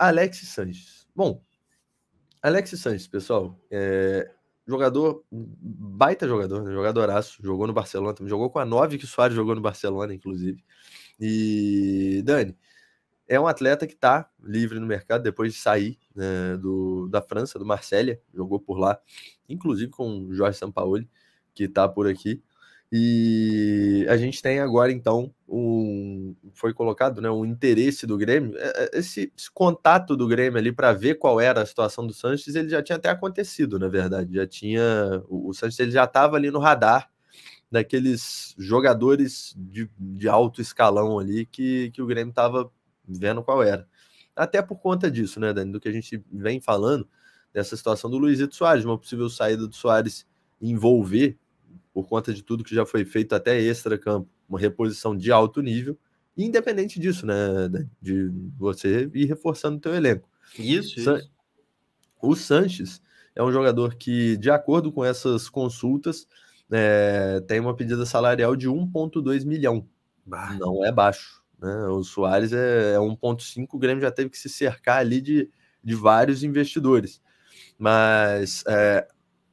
Alexis Sánchez. Bom, Alexis Sánchez, pessoal, jogador, baita jogador, né? Jogadoraço, jogou no Barcelona também, jogou com a 9 que o Soares jogou no Barcelona, inclusive. E, Dani, é um atleta que está livre no mercado depois de sair, né, da França, do Marselha, jogou por lá, inclusive com o Jorge Sampaoli, que está por aqui. E a gente tem agora, então, foi colocado, né, um interesse do Grêmio, esse contato do Grêmio ali para ver qual era a situação do Sánchez, ele já tinha até acontecido, na verdade, o Sánchez ele já estava ali no radar daqueles jogadores de alto escalão ali que o Grêmio estava vendo qual era. Até por conta disso, né, Dani, do que a gente vem falando, dessa situação do Luizito Soares, uma possível saída do Soares envolver, por conta de tudo que já foi feito até extra-campo, uma reposição de alto nível, independente disso, né, de você ir reforçando o teu elenco. Isso. O Sánchez é um jogador que, de acordo com essas consultas, tem uma pedida salarial de 1,2 milhão. Bah. Não é baixo, né? O Soares é 1,5, o Grêmio já teve que se cercar ali de vários investidores. Mas...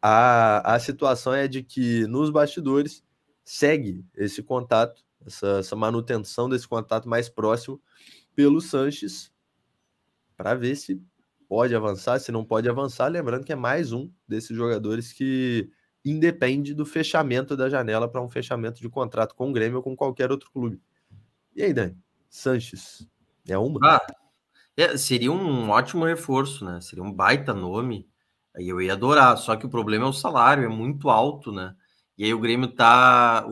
A situação é de que nos bastidores segue esse contato, essa manutenção desse contato mais próximo pelo Sánchez para ver se pode avançar, se não pode avançar. Lembrando que é mais um desses jogadores que independe do fechamento da janela para um fechamento de contrato com o Grêmio ou com qualquer outro clube. E aí, Dani? Sánchez é uma? Seria um ótimo reforço, né? Seria um baita nome. Aí eu ia adorar, só que o problema é o salário, é muito alto, né? E aí o Grêmio tá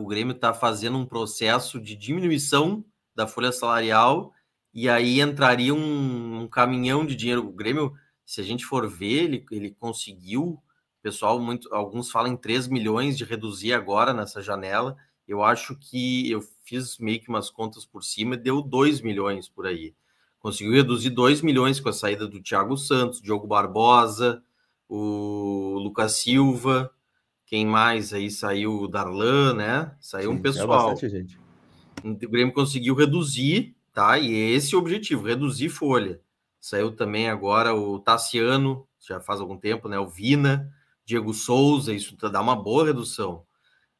fazendo um processo de diminuição da folha salarial e aí entraria um caminhão de dinheiro. O Grêmio, se a gente for ver, ele conseguiu, pessoal, alguns falam em 3 milhões de reduzir agora nessa janela. Eu acho que eu fiz meio que umas contas por cima e deu 2 milhões por aí. Conseguiu reduzir 2 milhões com a saída do Thiago Santos, Diogo Barbosa, o Lucas Silva, quem mais aí saiu? O Darlan, né? Saiu. Sim, um pessoal. Bastante, gente. O Grêmio conseguiu reduzir, tá? E esse é o objetivo, reduzir folha. Saiu também agora o Tassiano, já faz algum tempo, né? O Vina, Diego Souza, isso dá uma boa redução.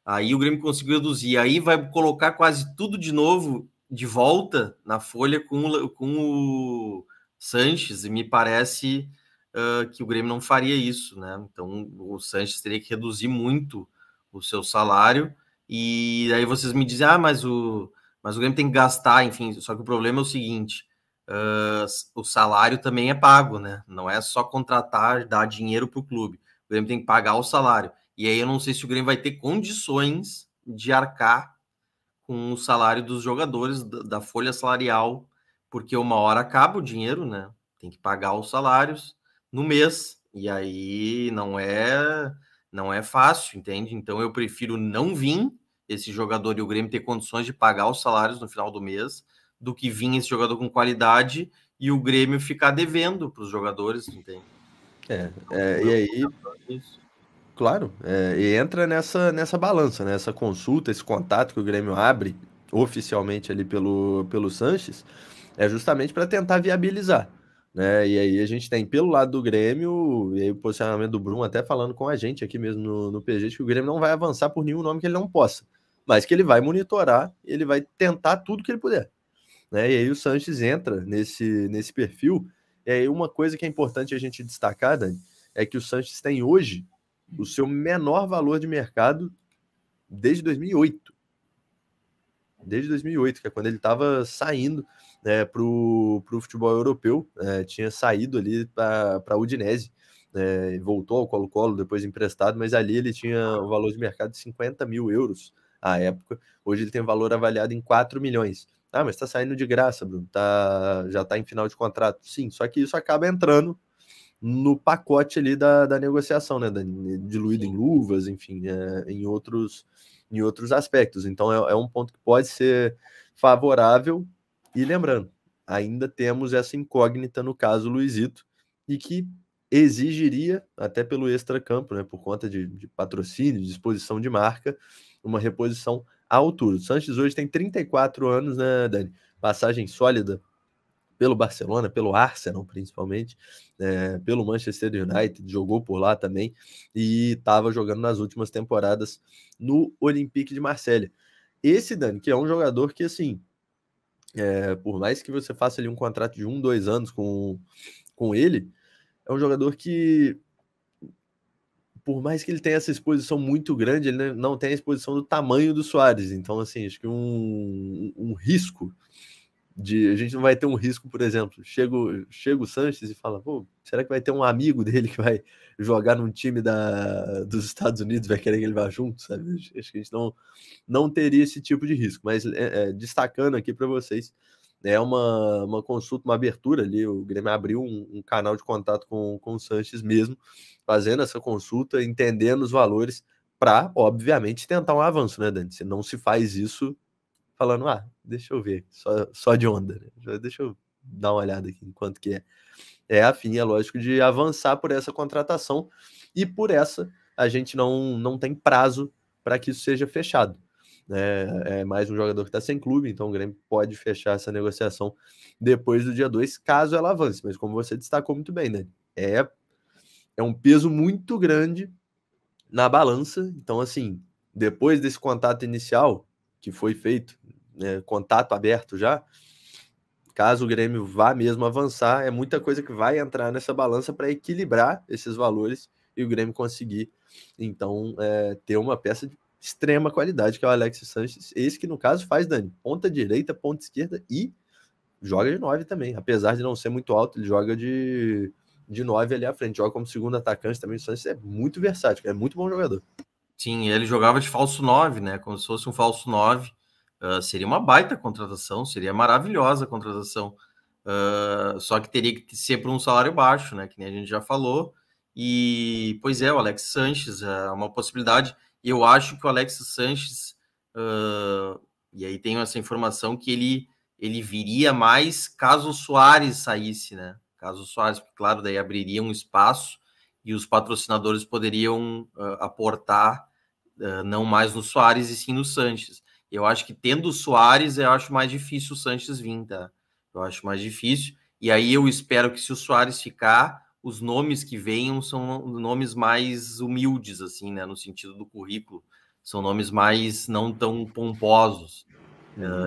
Aí o Grêmio conseguiu reduzir. Aí vai colocar quase tudo de novo, de volta na folha com o Sánchez, e me parece... que o Grêmio não faria isso, né? Então o Sánchez teria que reduzir muito o seu salário, e aí vocês me dizem, mas o Grêmio tem que gastar, enfim, só que o problema é o seguinte, o salário também é pago, né? Não é só contratar, dar dinheiro para o clube, o Grêmio tem que pagar o salário, e aí eu não sei se o Grêmio vai ter condições de arcar com o salário dos jogadores, da folha salarial, porque uma hora acaba o dinheiro, né? Tem que pagar os salários no mês, e aí não é fácil, entende? Então eu prefiro não vir esse jogador e o Grêmio ter condições de pagar os salários no final do mês, do que vir esse jogador com qualidade e o Grêmio ficar devendo para os jogadores, entende? E aí, claro, e entra nessa balança, né? Essa consulta, esse contato que o Grêmio abre oficialmente ali pelo Sánchez, é justamente para tentar viabilizar. Né? E aí a gente tem pelo lado do Grêmio, e aí o posicionamento do Bruno até falando com a gente aqui mesmo no PG, que o Grêmio não vai avançar por nenhum nome que ele não possa, mas que ele vai monitorar, ele vai tentar tudo que ele puder, né? E aí o Sánchez entra nesse perfil. E aí uma coisa que é importante a gente destacar, Dani, é que o Sánchez tem hoje o seu menor valor de mercado desde 2008. Desde 2008, que é quando ele estava saindo, né, para o futebol europeu, tinha saído ali para a Udinese, né, voltou ao Colo-Colo, depois emprestado, mas ali ele tinha um valor de mercado de 50 mil euros à época. Hoje ele tem um valor avaliado em 4 milhões. Ah, mas está saindo de graça, Bruno, já está em final de contrato. Sim, só que isso acaba entrando no pacote ali da negociação, né, diluído em luvas, enfim, em outros aspectos. Então é um ponto que pode ser favorável, e lembrando, ainda temos essa incógnita no caso Luizito, e que exigiria, até pelo extracampo, né, por conta de patrocínio, de exposição de marca, uma reposição à altura. O Sánchez hoje tem 34 anos, né, Dani? Passagem sólida pelo Barcelona, pelo Arsenal principalmente, pelo Manchester United, jogou por lá também e estava jogando nas últimas temporadas no Olympique de Marseille. Esse, Dani, que é um jogador que, assim, por mais que você faça ali um contrato de 1, 2 anos com ele, é um jogador que, por mais que ele tenha essa exposição muito grande, ele não tem a exposição do tamanho do Soares. Então, assim, acho que um risco de... A gente não vai ter um risco, por exemplo, chega o Sánchez e fala, pô, será que vai ter um amigo dele que vai jogar num time dos Estados Unidos, vai querer que ele vá junto, sabe? Acho que a gente não teria esse tipo de risco. Mas destacando aqui para vocês, é uma consulta, uma abertura ali, o Grêmio abriu um canal de contato com o Sánchez mesmo, fazendo essa consulta, entendendo os valores para, obviamente, tentar um avanço, né, Dani? Se não se faz isso falando, deixa eu ver, só de onda, né? Deixa eu dar uma olhada aqui enquanto que é afim, é lógico, de avançar por essa contratação, e por essa a gente não tem prazo para que isso seja fechado, né? É mais um jogador que está sem clube, então o Grêmio pode fechar essa negociação depois do dia 2, caso ela avance, mas como você destacou muito bem, né? É um peso muito grande na balança, então assim, depois desse contato inicial, que foi feito, né, contato aberto já, caso o Grêmio vá mesmo avançar, é muita coisa que vai entrar nessa balança para equilibrar esses valores e o Grêmio conseguir, então, ter uma peça de extrema qualidade, que é o Alexis Sánchez, esse que no caso faz, Dani, ponta direita, ponta esquerda e joga de 9 também, apesar de não ser muito alto, ele joga de 9 ali à frente, joga como segundo atacante também, o Sánchez é muito versátil, é muito bom jogador. Sim, ele jogava de falso 9, né? Como se fosse um falso 9. Seria uma baita contratação, seria maravilhosa a contratação. Só que teria que ser por um salário baixo, né? Que nem a gente já falou. E, pois é, o Alex Sánchez é uma possibilidade. Eu acho que o Alex Sánchez, e aí tenho essa informação, que ele viria mais caso o Soares saísse, né? Caso o Soares, claro, daí abriria um espaço e os patrocinadores poderiam aportar não mais no Soares e sim no Sánchez. Eu acho que tendo o Soares, eu acho mais difícil o Sánchez vir, tá? Eu acho mais difícil. E aí eu espero que se o Soares ficar, os nomes que venham são nomes mais humildes, assim, né? No sentido do currículo. São nomes mais não tão pomposos.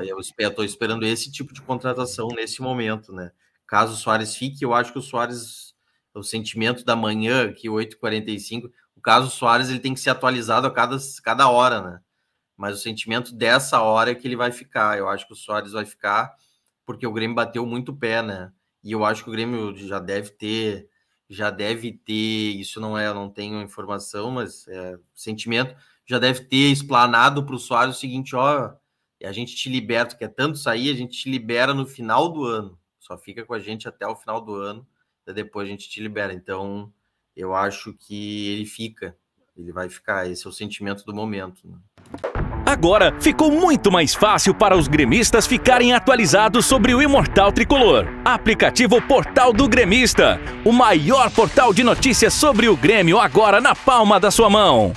Eu estou esperando esse tipo de contratação nesse momento, né? Caso o Soares fique, eu acho que o Soares... O sentimento da manhã, que 8h45, o caso Soares ele tem que ser atualizado a cada hora, né? Mas o sentimento dessa hora é que ele vai ficar. Eu acho que o Soares vai ficar porque o Grêmio bateu muito o pé, né? E eu acho que o Grêmio já deve ter, isso não é, eu não tenho informação, mas é sentimento, já deve ter explanado para o Soares o seguinte, ó, a gente te liberta, quer tanto sair, a gente te libera no final do ano. Só fica com a gente até o final do ano. Depois a gente te libera, então eu acho que ele vai ficar, esse é o sentimento do momento, né? Agora ficou muito mais fácil para os gremistas ficarem atualizados sobre o Imortal Tricolor. Aplicativo Portal do Gremista, o maior portal de notícias sobre o Grêmio agora na palma da sua mão.